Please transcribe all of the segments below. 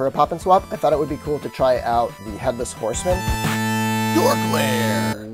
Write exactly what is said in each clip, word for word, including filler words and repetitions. for a pop and swap, I thought it would be cool to try out the Headless Horseman. Dork Lair!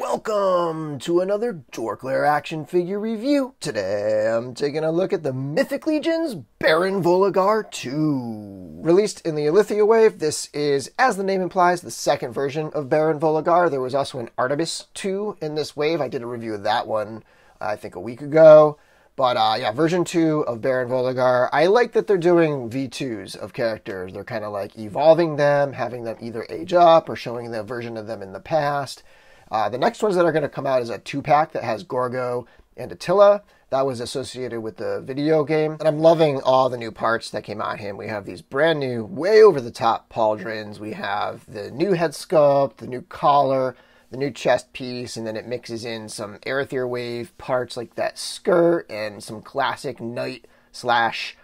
Welcome to another Dork Lair action figure review. Today I'm taking a look at the Mythic Legions Baron Volligar two. Released in the Illythia wave, this is, as the name implies, the second version of Baron Volligar. There was also an Artibus two in this wave. I did a review of that one, I think, a week ago. But uh, yeah, version two of Baron Volligar. I like that they're doing V twos of characters. They're kind of like evolving them, having them either age up or showing the version of them in the past. Uh, the next ones that are going to come out is a two-pack that has Gorgo and Attila. That was associated with the video game. And I'm loving all the new parts that came on him. We have these brand new, way over-the-top pauldrons. We have the new head sculpt, the new collar, the new chest piece, and then it mixes in some Aether Wave parts like that skirt and some classic knight slash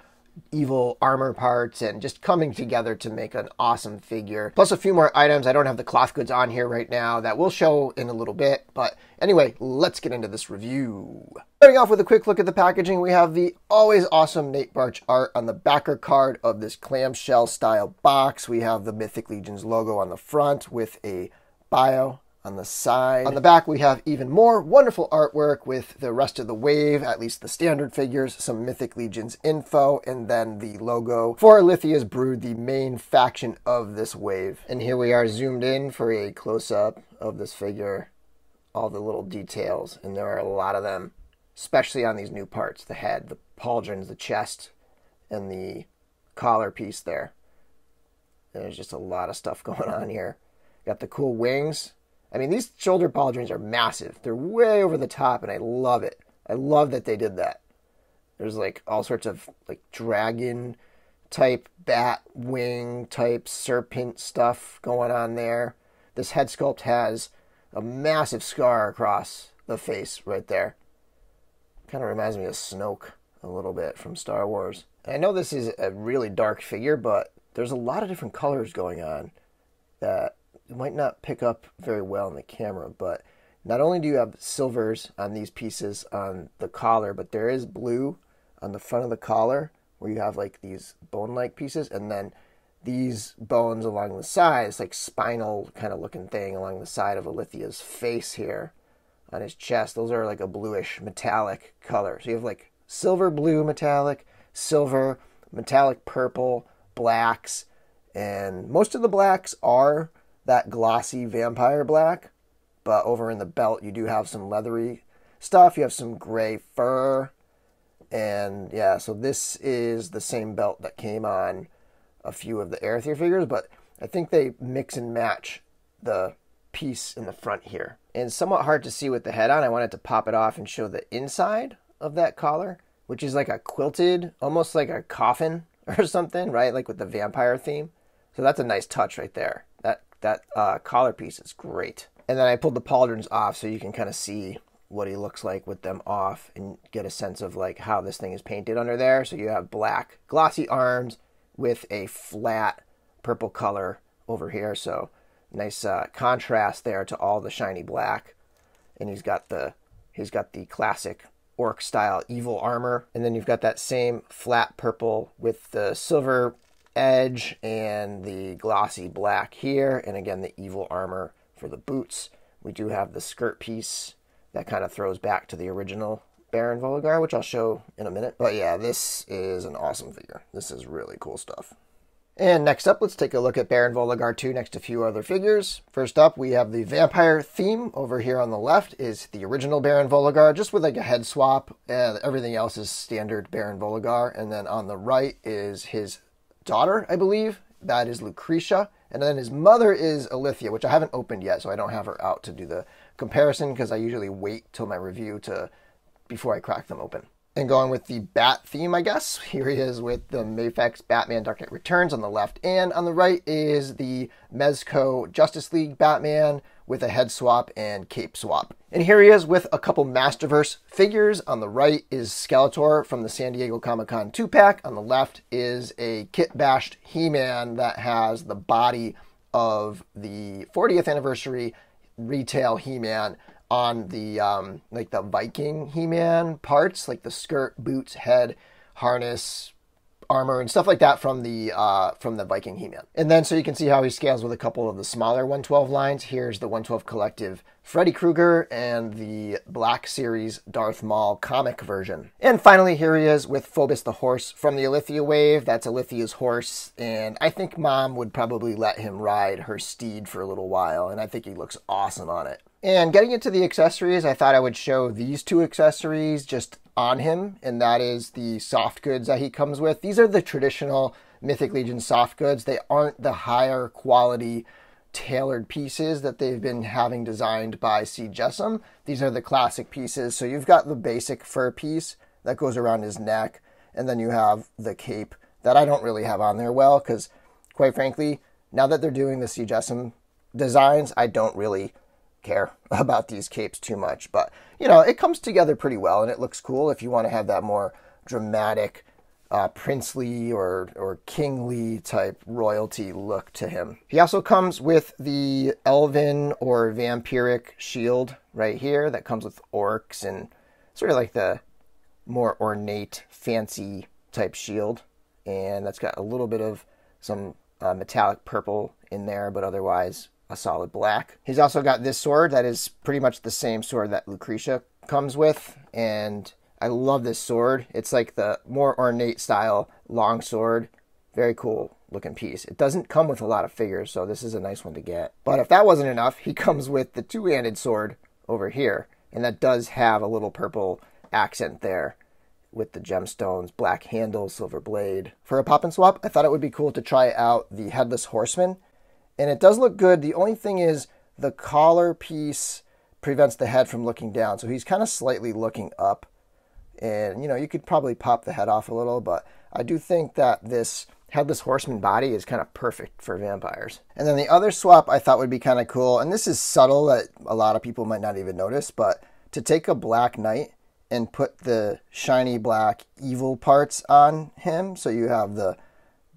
evil armor parts, and just coming together to make an awesome figure. Plus a few more items. I don't have the cloth goods on here right now. That will show in a little bit. But anyway, let's get into this review. Starting off with a quick look at the packaging, we have the always awesome Nate Barch art on the backer card of this clamshell style box. We have the Mythic Legions logo on the front with a bio on the side. On the back, we have even more wonderful artwork with the rest of the wave, at least the standard figures, some Mythic Legions info, and then the logo for Illythia's Brood, the main faction of this wave. And here we are zoomed in for a close-up of this figure, all the little details, and there are a lot of them, especially on these new parts, the head, the pauldrons, the chest, and the collar piece there. There's just a lot of stuff going on here. Got the cool wings. I mean, these shoulder pauldrons are massive. They're way over the top, and I love it. I love that they did that. There's, like, all sorts of, like, dragon-type, bat-wing-type, serpent stuff going on there. This head sculpt has a massive scar across the face right there. Kind of reminds me of Snoke a little bit from Star Wars. And I know this is a really dark figure, but there's a lot of different colors going on that you might not pick up very well in the camera, but not only do you have silvers on these pieces on the collar, but there is blue on the front of the collar where you have like these bone-like pieces, and then these bones along the side, it's like spinal kind of looking thing along the side of Illythia's face here on his chest. Those are like a bluish metallic color. So you have like silver, blue, metallic, silver, metallic purple, blacks, and most of the blacks are that glossy vampire black, but over in the belt you do have some leathery stuff. You have some gray fur, and yeah, so this is the same belt that came on a few of the Aether figures, but I think they mix and match the piece in the front here. And somewhat hard to see with the head on, I wanted to pop it off and show the inside of that collar, which is like a quilted, almost like a coffin or something, right? Like with the vampire theme. So that's a nice touch right there. That That uh, collar piece is great. And then I pulled the pauldrons off so you can kind of see what he looks like with them off and get a sense of like how this thing is painted under there. So you have black glossy arms with a flat purple color over here. So nice uh, contrast there to all the shiny black. And he's got the he's got the classic orc style evil armor. And then you've got that same flat purple with the silver edge and the glossy black here, and again the evil armor for the boots. We do have the skirt piece that kind of throws back to the original Baron Volligar, which I'll show in a minute. But yeah, this is an awesome figure. This is really cool stuff. And next up, let's take a look at Baron Volligar two next to a few other figures. First up, we have the vampire theme over here on the left is the original Baron Volligar, just with like a head swap, and everything else is standard Baron Volligar. And then on the right is his daughter, I believe, that is Lucretia, and then his mother is Illythia, which I haven't opened yet, so I don't have her out to do the comparison because I usually wait till my review to before I crack them open. And going with the bat theme, I guess, here he is with the Mafex Batman Dark Knight Returns on the left, and on the right is the Mezco Justice League Batman with a head swap and cape swap. And here he is with a couple Masterverse figures. On the right is Skeletor from the San Diego Comic-Con two-pack. On the left is a kit-bashed He-Man that has the body of the fortieth anniversary retail He-Man on the um, like the Viking He-Man parts, like the skirt, boots, head, harness, armor and stuff like that from the uh, from the Viking He-Man. And then so you can see how he scales with a couple of the smaller one twelve lines. Here's the one twelve Collective Freddy Krueger and the Black Series Darth Maul comic version. And finally, here he is with Phobos the Horse from the Illythia wave. That's Ilithia's horse, and I think Mom would probably let him ride her steed for a little while, and I think he looks awesome on it. And getting into the accessories, I thought I would show these two accessories just on him, and that is the soft goods that he comes with. These are the traditional Mythic Legion soft goods. They aren't the higher quality tailored pieces that they've been having designed by C. Jessam. These are the classic pieces. So you've got the basic fur piece that goes around his neck, and then you have the cape that I don't really have on there well, because quite frankly, now that they're doing the C. Jessam designs, I don't really care about these capes too much, but you know, it comes together pretty well and it looks cool if you want to have that more dramatic uh, princely or or kingly type royalty look to him. He also comes with the elven or vampiric shield right here that comes with orcs and sort of like the more ornate fancy type shield, and that's got a little bit of some uh, metallic purple in there, but otherwise a solid black. He's also got this sword that is pretty much the same sword that Lucretia comes with, and I love this sword. It's like the more ornate style long sword. Very cool looking piece. It doesn't come with a lot of figures, so this is a nice one to get. But if that wasn't enough, he comes with the two-handed sword over here, and that does have a little purple accent there with the gemstones, black handle, silver blade. For a pop and swap, I thought it would be cool to try out the Headless Horseman. And it does look good. The only thing is the collar piece prevents the head from looking down. So he's kind of slightly looking up. And, you know, you could probably pop the head off a little. But I do think that this Headless Horseman body is kind of perfect for vampires. And then the other swap I thought would be kind of cool. And this is subtle that a lot of people might not even notice. But to take a black knight and put the shiny black evil parts on him. So you have the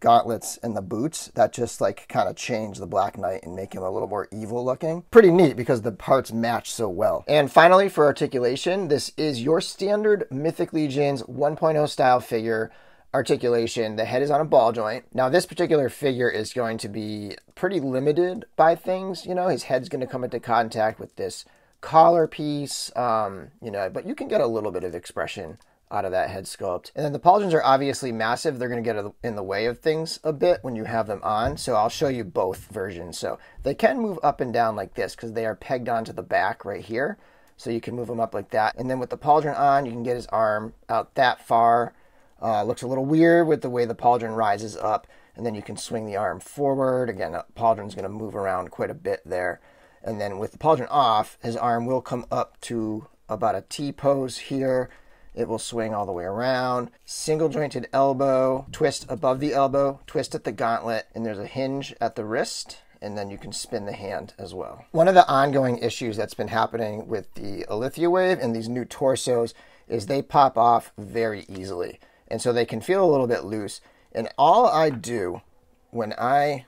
gauntlets and the boots that just like kind of change the Black Knight and make him a little more evil looking. Pretty neat because the parts match so well. And finally, for articulation, this is your standard Mythic Legions one point oh style figure articulation. The head is on a ball joint. Now this particular figure is going to be pretty limited by things. You know, his head's going to come into contact with this collar piece, um, you know, but you can get a little bit of expression out of that head sculpt. And then the pauldrons are obviously massive. They're going to get in the way of things a bit when you have them on. So I'll show you both versions. So they can move up and down like this because they are pegged onto the back right here. So you can move them up like that. And then with the pauldron on, you can get his arm out that far. Uh, looks a little weird with the way the pauldron rises up. And then you can swing the arm forward. Again, the pauldron's going to move around quite a bit there. And then with the pauldron off, his arm will come up to about a T pose here. It will swing all the way around. Single jointed elbow, twist above the elbow, twist at the gauntlet, and there's a hinge at the wrist, and then you can spin the hand as well. One of the ongoing issues that's been happening with the Illythia wave and these new torsos is they pop off very easily. And so they can feel a little bit loose. And all I do when I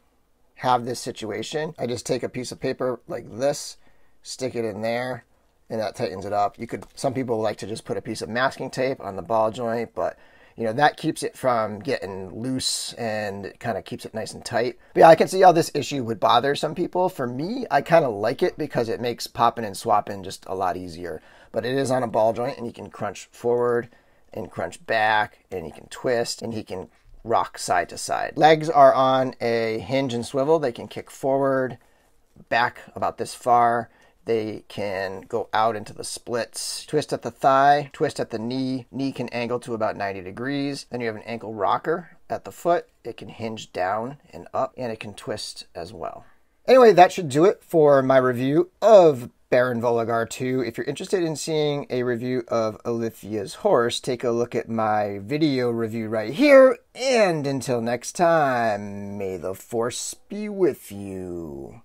have this situation, I just take a piece of paper like this, stick it in there, and that tightens it up. You could, some people like to just put a piece of masking tape on the ball joint, but you know, that keeps it from getting loose and kind of keeps it nice and tight. But yeah, I can see how this issue would bother some people. For me, I kind of like it because it makes popping and swapping just a lot easier. But it is on a ball joint and you can crunch forward and crunch back, and he can twist and he can rock side to side. Legs are on a hinge and swivel. They can kick forward, back about this far. They can go out into the splits, twist at the thigh, twist at the knee. Knee can angle to about ninety degrees. Then you have an ankle rocker at the foot. It can hinge down and up, and it can twist as well. Anyway, that should do it for my review of Baron Volligar two. If you're interested in seeing a review of Ilithia's horse, take a look at my video review right here. And until next time, may the force be with you.